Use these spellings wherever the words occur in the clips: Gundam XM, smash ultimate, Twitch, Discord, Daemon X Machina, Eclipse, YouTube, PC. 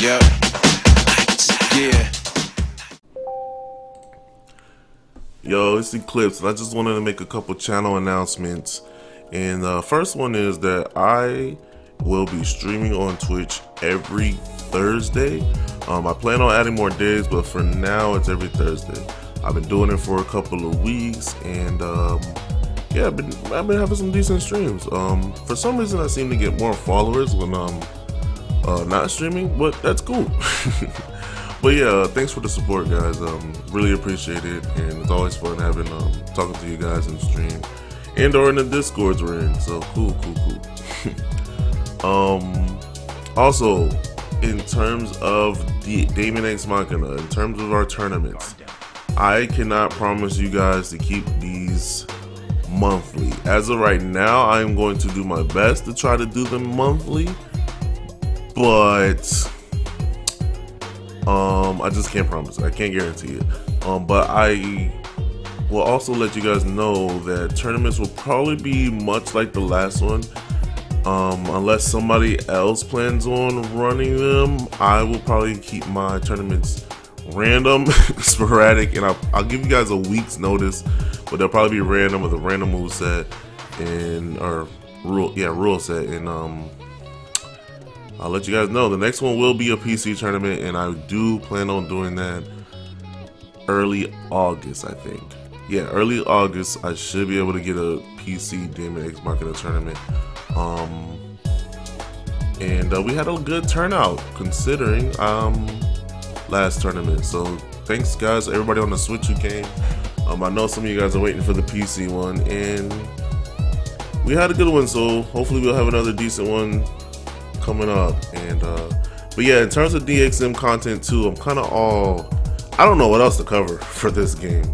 Yep. Yeah. Yo, it's Eclipse, and I just wanted to make a couple channel announcements. And the first one is that I will be streaming on Twitch every Thursday. I plan on adding more days, but for now it's every Thursday. I've been doing it for a couple of weeks, and yeah, I've been having some decent streams. For some reason, I seem to get more followers when I'm not streaming, but that's cool. But yeah, thanks for the support, guys. Really appreciate it, and it's always fun having talking to you guys in the stream and or in the Discords we're in. So cool. Also, in terms of the Daemon X Machina, in terms of our tournaments, I cannot promise you guys to keep these monthly. As of right now, I am going to do my best to try to do them monthly, but I just can't promise it. I can't guarantee it. But I will also let you guys know that tournaments will probably be much like the last one. Unless somebody else plans on running them, I will probably keep my tournaments random, sporadic, and I'll give you guys a week's notice, but they'll probably be random with a random move set and or rule set, and I'll let you guys know. The next one will be a PC tournament, and I do plan on doing that early August, I think. Yeah, early August, I should be able to get a PC Daemon X Machina tournament. We had a good turnout considering last tournament. So thanks, guys, everybody on the Switch who came. I know some of you guys are waiting for the PC one, and we had a good one. So hopefully we'll have another decent one coming up. And but yeah, in terms of DXM content too, I'm kind of I don't know what else to cover for this game.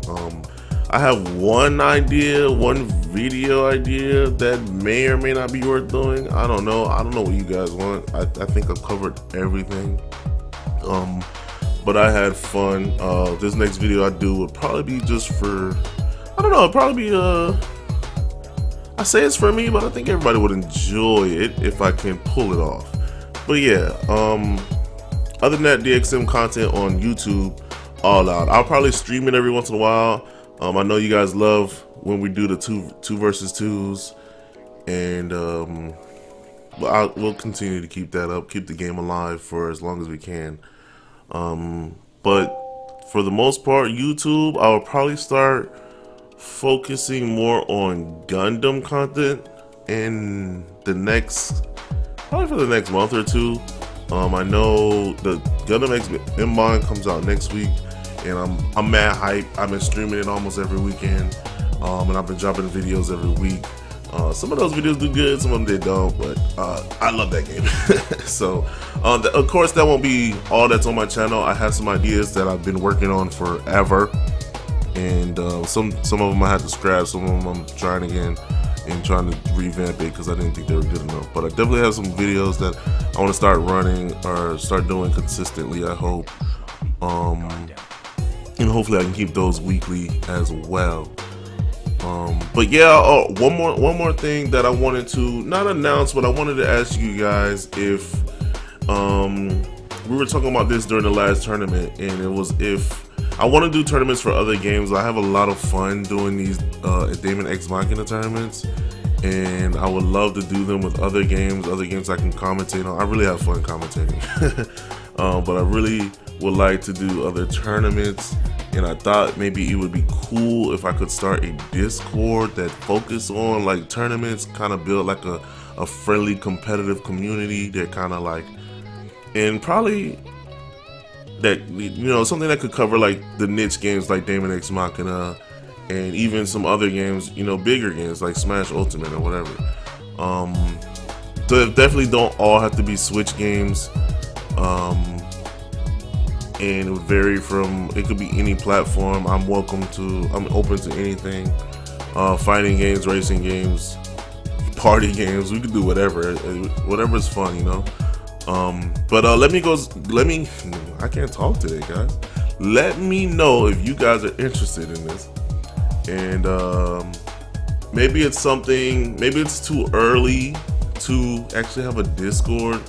I have one video idea that may or may not be worth doing. I don't know what you guys want. I think I've covered everything. But I had fun. This next video I do would probably be just for, I don't know, it'd probably be I say it's for me, but I think everybody would enjoy it if I can pull it off. But yeah, other than that, DXM content on YouTube, all out. I'll probably stream it every once in a while. I know you guys love when we do the two versus twos, and we'll continue to keep that up, keep the game alive for as long as we can. But for the most part, YouTube, I'll probably start focusing more on Gundam content in the next, probably for the next month or two. I know the Gundam XM comes out next week, and I'm mad hype. I've been streaming it almost every weekend, and I've been dropping videos every week. Some of those videos do good, some of them they don't, but I love that game. So of course that won't be all that's on my channel. I have some ideas that I've been working on forever, and some of them I had to scrap, some of them I'm trying again and trying to revamp it because I didn't think they were good enough. But I definitely have some videos that I want to start running or start doing consistently, I hope. And hopefully I can keep those weekly as well. But yeah, one more thing that I wanted to not announce, but I wanted to ask you guys if we were talking about this during the last tournament, and it was if I want to do tournaments for other games. I have a lot of fun doing these Daemon X Machina tournaments, and I would love to do them with other games I can commentate on. I really have fun commentating. But I really would like to do other tournaments, and I thought maybe it would be cool if I could start a Discord that focused on like tournaments, kind of build like a friendly competitive community that kind of like, and probably that, you know, something that could cover like the niche games like Daemon X Machina, and even some other games, you know, bigger games like Smash Ultimate or whatever. So definitely don't all have to be Switch games. And it would vary from, it could be any platform. I'm open to anything. Fighting games, racing games, party games, we could do whatever. Whatever's fun, you know? I can't talk today, guys. Let me know if you guys are interested in this. And maybe it's something, maybe it's too early to actually have a Discord.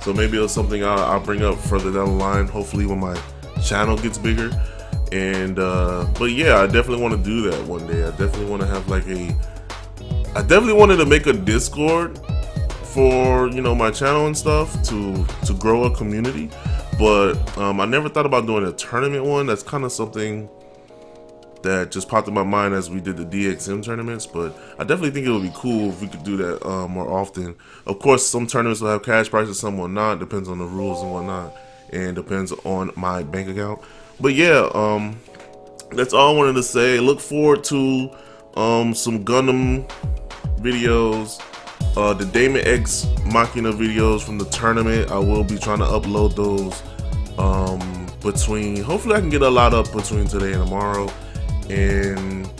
So maybe it's something I'll bring up further down the line, hopefully when my channel gets bigger. And but yeah, I definitely want to do that one day. I definitely want to have like a, I definitely wanted to make a Discord for, you know, my channel and stuff, to grow a community. But I never thought about doing a tournament one. That's kind of something that just popped in my mind as we did the DXM tournaments, but I definitely think it would be cool if we could do that more often. Of course, some tournaments will have cash prizes, some will not. Depends on the rules and whatnot, and depends on my bank account. But yeah, that's all I wanted to say. Look forward to some Gundam videos, the Daemon X Machina videos from the tournament. I will be trying to upload those between, hopefully I can get a lot up between today and tomorrow. And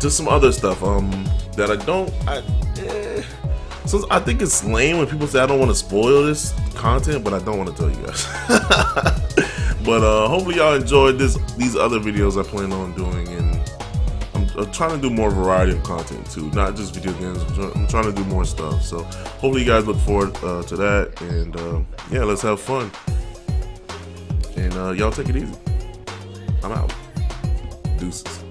just some other stuff that I don't, since I think it's lame when people say I don't want to spoil this content, but I don't want to tell you guys. But hopefully y'all enjoyed these other videos I plan on doing, and I'm trying to do more variety of content too, not just video games. I'm trying to do more stuff, so hopefully you guys look forward to that. And yeah, let's have fun, and y'all take it easy. I'm out. Deuces.